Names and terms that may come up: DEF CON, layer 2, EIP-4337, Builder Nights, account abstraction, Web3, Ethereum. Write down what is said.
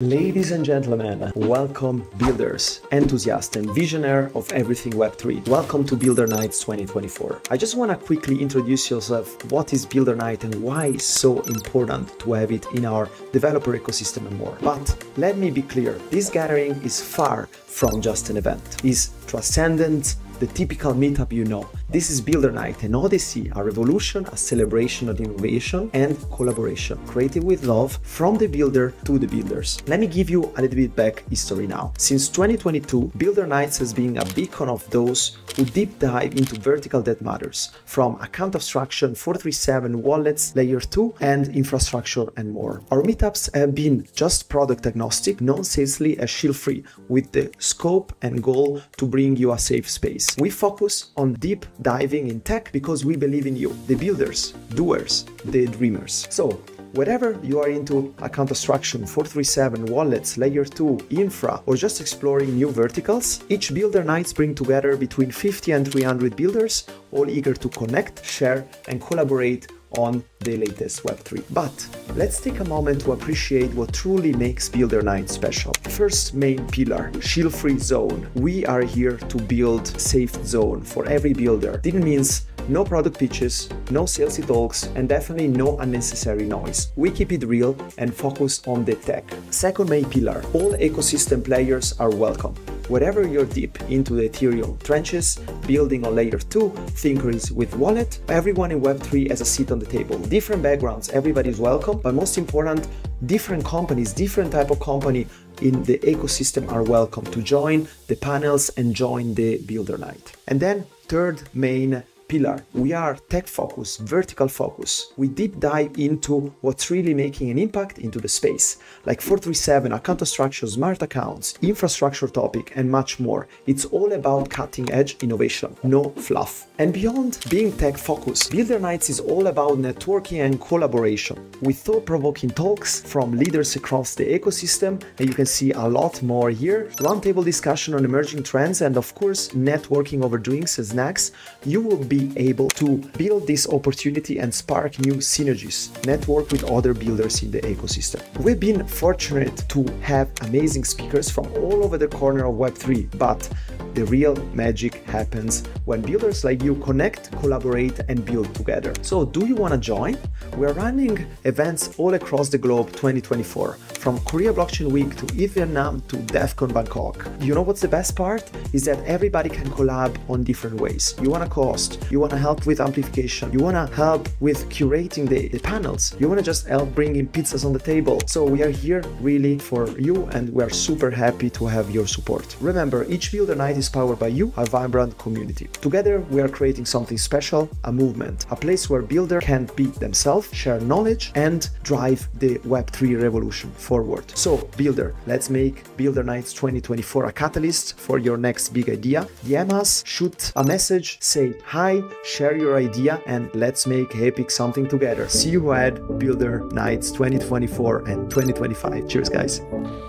Ladies and gentlemen, welcome builders, enthusiasts and visionaires of everything Web3. Welcome to Builder Nights 2024. I just want to quickly introduce yourself, what is Builder Night and why it's so important to have it in our developer ecosystem and more. But let me be clear, this gathering is far from just an event. It's transcendent, the typical meetup you know. This is Builder Night, an odyssey, a revolution, a celebration of innovation and collaboration, created with love from the builder to the builders. Let me give you a little bit back history now. Since 2022, Builder Nights has been a beacon of those who deep dive into vertical that matters, from account abstraction, 437, wallets, layer 2, and infrastructure and more. Our meetups have been just product agnostic, non-salesy and shield-free, with the scope and goal to bring you a safe space. We focus on deep diving in tech because we believe in you, the builders, doers, the dreamers. So whatever you are into, account abstraction, 437, wallets, layer 2, infra, or just exploring new verticals, each Builder Nights bring together between 50 and 300 builders, all eager to connect, share, and collaborate on the latest Web3. But let's take a moment to appreciate what truly makes Builder Night special. First main pillar, shield-free zone. We are here to build safe zone for every builder. This means no product pitches, no salesy talks, and definitely no unnecessary noise. We keep it real and focus on the tech. Second main pillar, all ecosystem players are welcome. Whatever you're deep into the Ethereum trenches, building on layer 2, thinkers with wallet, everyone in Web3 has a seat on the table. Different backgrounds, everybody's welcome, but most important, different companies, different type of company in the ecosystem are welcome to join the panels and join the Builder Night. And then third main pillar, we are tech focused, vertical focus. We deep dive into what's really making an impact into the space, like 437, account structure, smart accounts, infrastructure topic, and much more. It's all about cutting edge innovation, no fluff. And beyond being tech focused, Builder Nights is all about networking and collaboration, with thought-provoking talks from leaders across the ecosystem, and you can see a lot more here, roundtable discussion on emerging trends, and of course, networking over drinks and snacks. You will be able to build this opportunity and spark new synergies, network with other builders in the ecosystem. We've been fortunate to have amazing speakers from all over the corner of Web3, but the real magic happens when builders like you connect, collaborate, and build together. So do you want to join? We're running events all across the globe 2024, from Korea Blockchain Week to Vietnam to DEF CON Bangkok. You know what's the best part? Is that everybody can collab on different ways. You want to co-host, you want to help with amplification, you want to help with curating the panels, you want to just help bringing pizzas on the table. So we are here really for you, and we're super happy to have your support. Remember, each Builder Night is powered by you, a vibrant community. Together, we are creating something special, a movement, a place where builders can be themselves, share knowledge, and drive the Web3 revolution forward. So, builder, let's make Builder Nights 2024 a catalyst for your next big idea. DM us, shoot a message, say hi, share your idea, and let's make epic something together. See you at Builder Nights 2024 and 2025. Cheers, guys.